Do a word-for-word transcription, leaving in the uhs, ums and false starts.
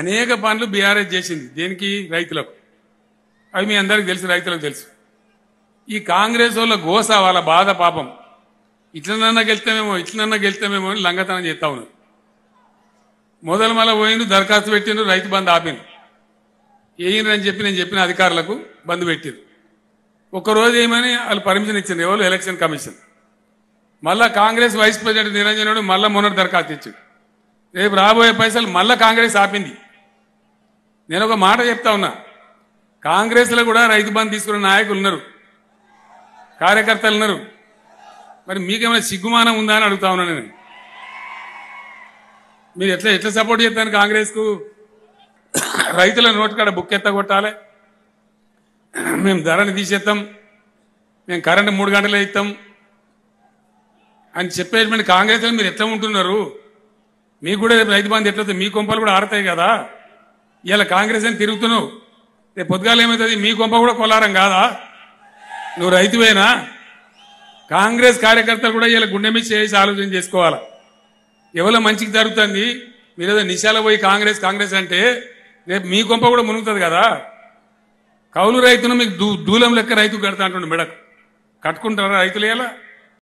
అనేక పనులు బీఆర్ఎస్ చేసింది. దేనికి? రైతులకు. అవి మీ అందరికి తెలుసు, రైతులకు తెలుసు. ఈ కాంగ్రెస్ వాళ్ళ గోస, వాళ్ళ బాధ పాపం. ఇట్లనన్నా గెలుస్తామేమో ఇట్లనన్నా గెలుస్తామేమో అని లంగతనం చేస్తా ఉన్నారు. మొదలు మళ్ళీ పోయిండు, దరఖాస్తు పెట్టిండు, రైతు బంధు ఆపిండు. ఏయినరు అని చెప్పి నేను చెప్పిన అధికారులకు బంధు పెట్టిండు. ఒక్కరోజు ఏమని వాళ్ళు పర్మిషన్ ఇచ్చింది ఎవరు? Election commission. మళ్ళా కాంగ్రెస్ వైస్ ప్రెసిడెంట్ నిరంజనుడు మళ్ళీ మొన్నటి దరఖాస్తు ఇచ్చాడు. రేపు రాబోయే పైసలు మళ్ళీ కాంగ్రెస్ ఆపింది. నేను ఒక మాట చెప్తా ఉన్నా, కాంగ్రెస్లో కూడా రైతు బంధు తీసుకున్న నాయకులు ఉన్నారు, కార్యకర్తలు ఉన్నారు. మరి మీకేమైనా సిగ్గుమానం ఉందా అని అడుగుతా ఉన్నా నేను. మీరు ఎట్లా ఎట్లా సపోర్ట్ చేస్తాను కాంగ్రెస్కు? రైతుల నోటికాడ బుక్ ఎత్తగొట్టాలి, మేము ధరని తీసేస్తాం, మేము కరెంటు మూడు గంటలే ఇస్తాం అని చెప్పేటువంటి కాంగ్రెస్లో మీరు ఎట్లా ఉంటున్నారు? మీకు కూడా రేపు రైతు బంధు ఎట్లయితే మీ కొంపలు కూడా ఆడతాయి కదా. ఇలా కాంగ్రెస్ అని తిరుగుతున్నావు, రేపు పొద్దుగాలు ఏమవుతుంది? మీ కొంప కూడా కొలారం కాదా? నువ్వు రైతువేనా? కాంగ్రెస్ కార్యకర్తలు కూడా ఇలా గుండె మీద చేసి ఆలోచన చేసుకోవాలా. ఎవరో మంచికి జరుగుతుంది, మీరు ఏదో నిశాల పోయి కాంగ్రెస్ కాంగ్రెస్ అంటే రేపు మీ కొంప కూడా మునుగుతుంది కదా. కౌలు రైతును మీకు దూ దూలం లెక్క రైతు కడతా అంటుండు మెడకు. కట్టుకుంటారా రైతులు? ఎలా